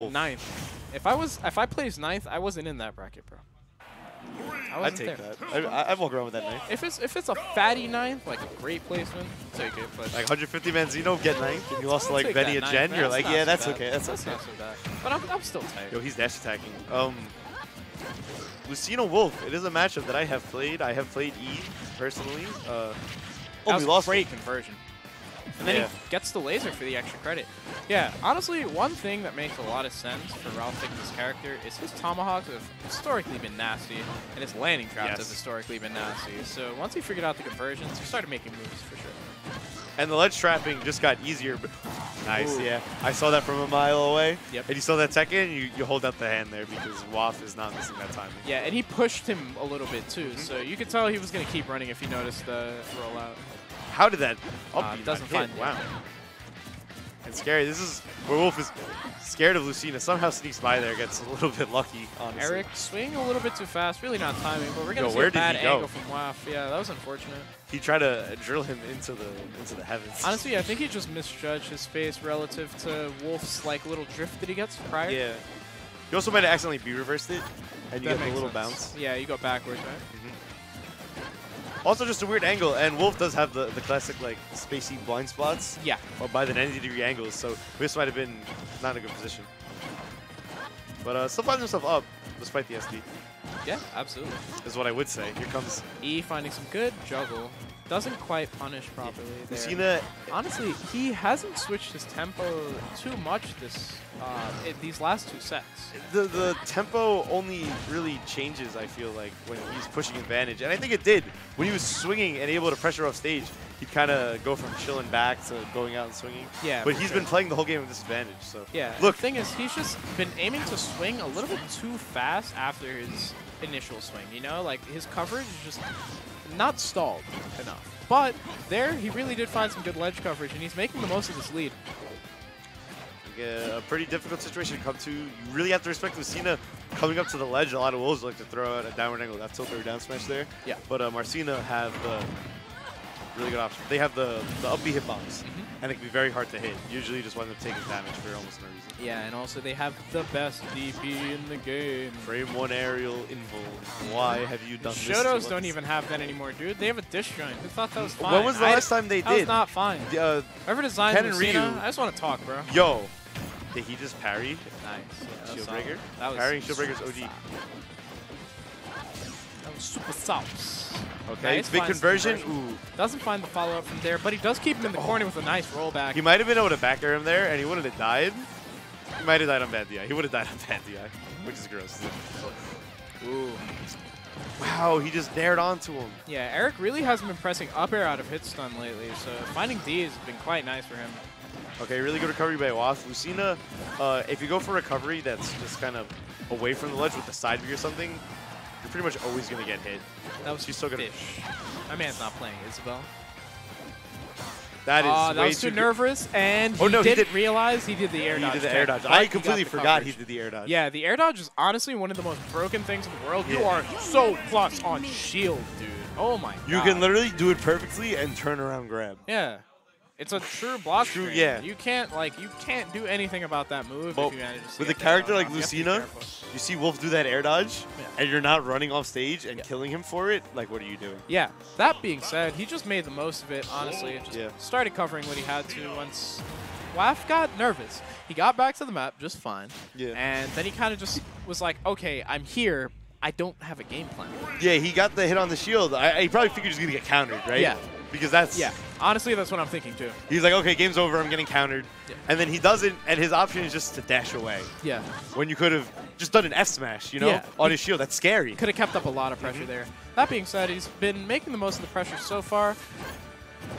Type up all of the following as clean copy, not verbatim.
Ninth. If I placed ninth, I wasn't in that bracket, bro. I'd take that. I walk around with that ninth. If it's a fatty ninth, like a great placement, take it. But like 150 Manzino, get ninth, and you lost like Benny and Jen. You're like, yeah, that's okay. That's not so bad. But I'm still tight. Yo, he's dash attacking. Lucina Wolf. It is a matchup that I have played. I have played E personally. We lost. Great conversion. And then he gets the laser for the extra credit. Yeah, honestly, one thing that makes a lot of sense for Ralphickman's character is his tomahawks have historically been nasty, and his landing traps have historically been nasty. So once he figured out the conversions, he started making moves for sure. And the ledge trapping just got easier. But nice, yeah. I saw that from a mile away. Yep. And you saw that second, you hold up the hand there because Wolf is not missing that timing. Yeah, and he pushed him a little bit too. Mm-hmm. So you could tell he was going to keep running if he noticed the rollout. How did that upbeat doesn't find hit? Wow. And scary. This is where Wolf is scared of Lucina. Somehow sneaks by there, gets a little bit lucky, honestly. Eric swinging a little bit too fast. Really not timing, but we're going to see a bad angle from Wolf. Yeah, that was unfortunate. He tried to drill him into the heavens. Honestly, I think he just misjudged his space relative to Wolf's like little drift that he gets prior. Yeah. You also might have accidentally reversed it, and you get a little bounce. Yeah, you go backwards, right? Mm-hmm. Also just a weird angle, and Wolf does have the classic like spacey blind spots. Yeah. But by the 90-degree angles, so this might have been not in a good position. But still finds himself up despite the SD. Yeah, absolutely. Is what I would say. Here comes E finding some good juggle. Doesn't quite punish properly. Lucina. Honestly, he hasn't switched his tempo too much these last two sets. The tempo only really changes, I feel like, when he's pushing advantage. And I think it did. When he was swinging and able to pressure off stage, he'd kind of go from chilling back to going out and swinging. Yeah. But he's been playing the whole game with disadvantage. So. Yeah. Look. The thing is, he's just been aiming to swing a little bit too fast after his initial swing, you know? Like, his coverage is just not stalled enough. But there, he really did find some good ledge coverage, and he's making the most of this lead. A pretty difficult situation to come to. You really have to respect Lucina coming up to the ledge. A lot of Wolves like to throw out a downward angle, left tilt or down smash there. Yeah. But Marcina have really good option. They have the up B hitbox, and it can be very hard to hit. Usually you just wind up taking damage for almost no reason. Yeah, and also they have the best DP in the game. Frame 1 aerial invul. Why have you done this? Shotos don't even have that anymore, dude. They have a disjoint. Who thought that was fine? When was the last time they did? That was not fine. Whoever designed Ken and Ryu. I just want to talk, bro. Yo. Did he just parry? Nice. Yeah, Shieldbreaker? Parrying Shieldbreaker's OG. Soft. That was super soft. Okay, nice big conversion. Ooh. Doesn't find the follow-up from there, but he does keep him in the corner with a nice rollback. He might have been able to back air him there, and he wouldn't have died. He might have died on bad DI. He would have died on bad DI, which is gross. Ooh. Wow, he just dared onto him. Yeah, Eric really hasn't been pressing up air out of hit stun lately, so finding D has been quite nice for him. Okay, really good recovery by Wolf. Lucina, if you go for recovery that's just kind of away from the ledge with the side B or something, you're pretty much always going to get hit. That was so good. My man's not playing Isabel. That is that was too nervous, and he didn't realize he did the air dodge. He did the air dodge. I completely forgot he did the air dodge. Yeah, the air dodge is honestly one of the most broken things in the world. Yeah. You are so plus on shield, dude. Oh my god. You can literally do it perfectly and turn around grab. Yeah. It's a true block screen. Yeah. You can't do anything about that move if you manage to. With a character like Lucina, you see Wolf do that air dodge, and you're not running off stage and killing him for it. Like, what are you doing? Yeah. That being said, he just made the most of it, honestly. It just started covering what he had to once Wolf got nervous. He got back to the map just fine. Yeah. And then he kind of just was like, okay, I'm here. I don't have a game plan. Yeah, he got the hit on the shield. He probably figured he was going to get countered, right? Yeah. Because that's... Yeah. Honestly, that's what I'm thinking, too. He's like, okay, game's over. I'm getting countered. Yeah. And then he doesn't, and his option is just to dash away. Yeah. When you could have just done an F smash, you know, on his shield. That's scary. Could have kept up a lot of pressure there. That being said, he's been making the most of the pressure so far.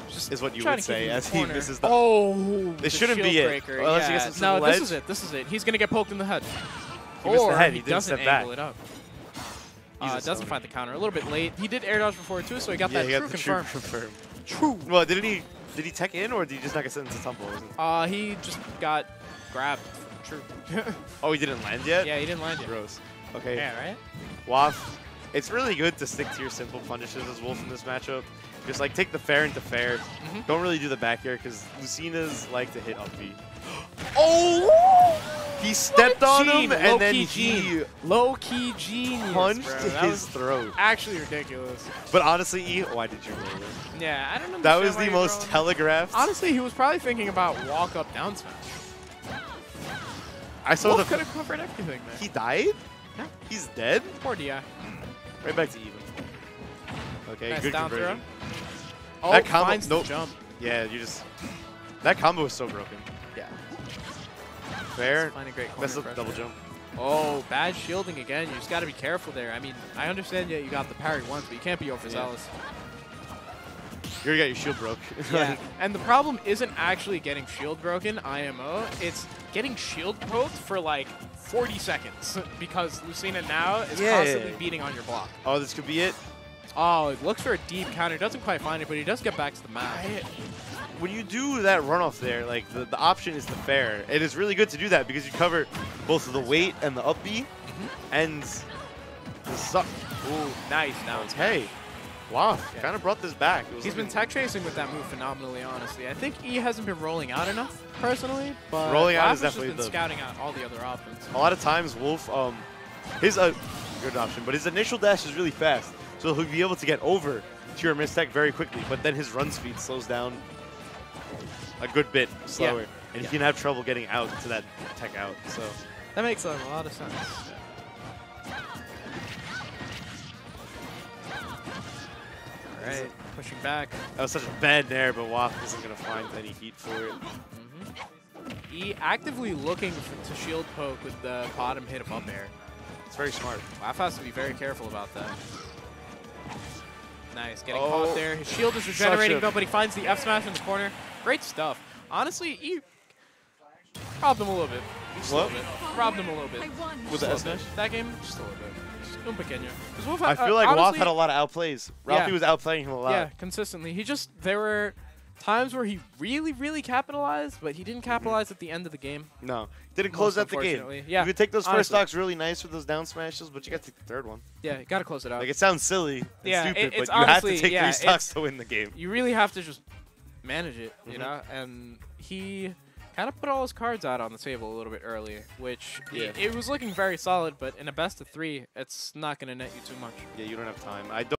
Just is what you would say as he misses the... Oh! This shouldn't be it. Unless he gets no, this is it. This is it. He's going to get poked in the head. He missed the head. He doesn't step angle back. It up. Doesn't find the counter. A little bit late. He did air dodge before, too, so he got that true confirm. True. Well, did he tech in, or did he just not get sent into tumble? He just got grabbed. True. Oh, he didn't land yet? Yeah, he didn't land yet. Gross. Okay. Yeah, right? Wolf, it's really good to stick to your simple punishes as Wolf in this matchup. Just, like, take the fair into fair. Don't really do the back air, because Lucina's like to hit up B. Oh! He stepped on him and then he low-key genius punched his throat. Actually ridiculous. But honestly, why did you roll it? Yeah, I don't know. That was the most telegraphed. Honestly, he was probably thinking about walk-up down smash. I saw the could have covered everything there. He died? Yeah. He's dead? Poor DI. Right back to even. Okay, nice good down throw. Oh, that combo, nope. Jump. Yeah, you just. That combo is so broken. Yeah. Fair. Find a great corner. That's a double jump. Oh, bad shielding again. You just got to be careful there. I mean, I understand that you got the parry once, but you can't be overzealous. You already got your shield broke. Yeah. And the problem isn't actually getting shield broken, IMO. It's getting shield poked for like 40 seconds because Lucina now is constantly beating on your block. Oh, this could be it. Oh, it looks for a deep counter. Doesn't quite find it, but he does get back to the map. When you do that runoff there, like the option is the fair. It is really good to do that because you cover both the weight and the up B and the suck. Ooh, nice. Now it's hey. Wow, kind of brought this back. He's been tech chasing with that move phenomenally, honestly. I think E hasn't been rolling out enough, personally. But rolling out is definitely the... scouting out all the other options. A lot of times, Wolf, his good option, but his initial dash is really fast. So he'll be able to get over to your mistech very quickly, but then his run speed slows down a good bit slower. Yeah. And he can have trouble getting out to that tech out. So that makes a lot of sense. Right. Pushing back. That was such a bad nair, but Waf isn't going to find any heat for it. E actively looking to shield poke with the bottom hit of up air. It's very smart. Waf has to be very careful about that. Nice. Getting caught there. His shield is regenerating, though, but he finds the F smash in the corner. Great stuff. Honestly, E robbed him a little bit. Robbed him a little bit. Was it F smash? That game? Just a little bit. Wolf, I feel like honestly, Wolf had a lot of outplays. Ralphie was outplaying him a lot. Yeah, consistently. He just, there were times where he really, really capitalized, but he didn't capitalize at the end of the game. No. Didn't close out the game. Yeah. You could take those first stocks really nice with those down smashes, but you got to take the third one. Yeah, you got to close it out. Like, it sounds silly and stupid, but you honestly, have to take three stocks to win the game. You really have to just manage it, you know? And he kind of put all his cards out on the table a little bit early, which it was looking very solid, but in a best of 3, it's not going to net you too much. Yeah, you don't have time. I don't